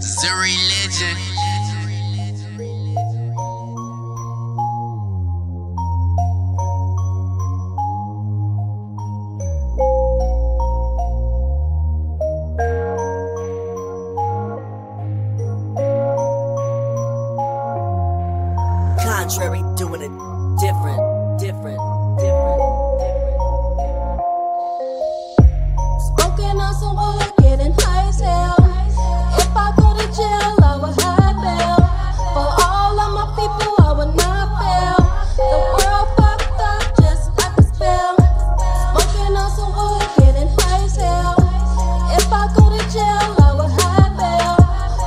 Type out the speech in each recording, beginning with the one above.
Zu Religion. Contrary, doing it different. Smoking on some oil, getting high as hell. If I go to jail, I would high bail. For all of my people, I would not fail. The world fucked up just like a spell. Smoking on some oil, getting high as hell. If I go to jail, I would high bail.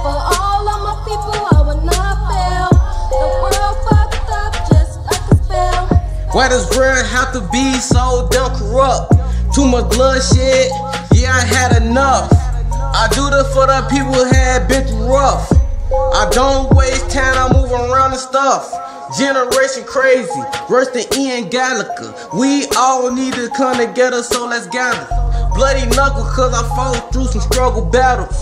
For all of my people, I would not fail. The world fucked up just like a spell. Why does bread have to be so damn corrupt? Too much bloodshed, yeah, I had enough. I do this for the people who had been through rough. I don't waste time, I move around and stuff. Generation crazy, worse than Ian Gallagher. We all need to come together, so let's gather. Bloody knuckle, cause I fought through some struggle battles.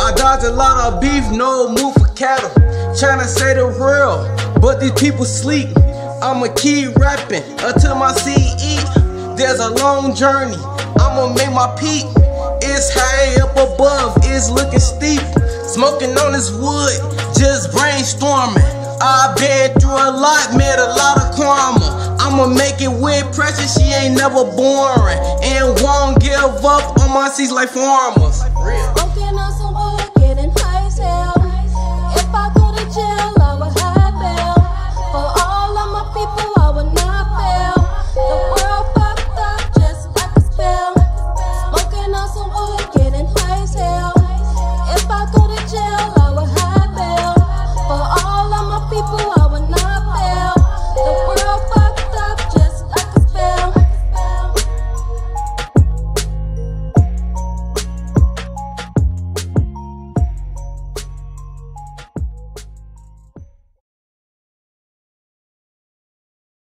I dodged a lot of beef, no move for cattle. Tryna say the real, but these people sleep. I'ma keep rapping until my CE. There's a long journey, I'ma make my peak. It's high up above, it's looking steep. Smoking on this wood, just brainstorming. I've been through a lot, met a lot of karma. I'ma make it with pressure, she ain't never boring. And won't give up on my seeds like farmers.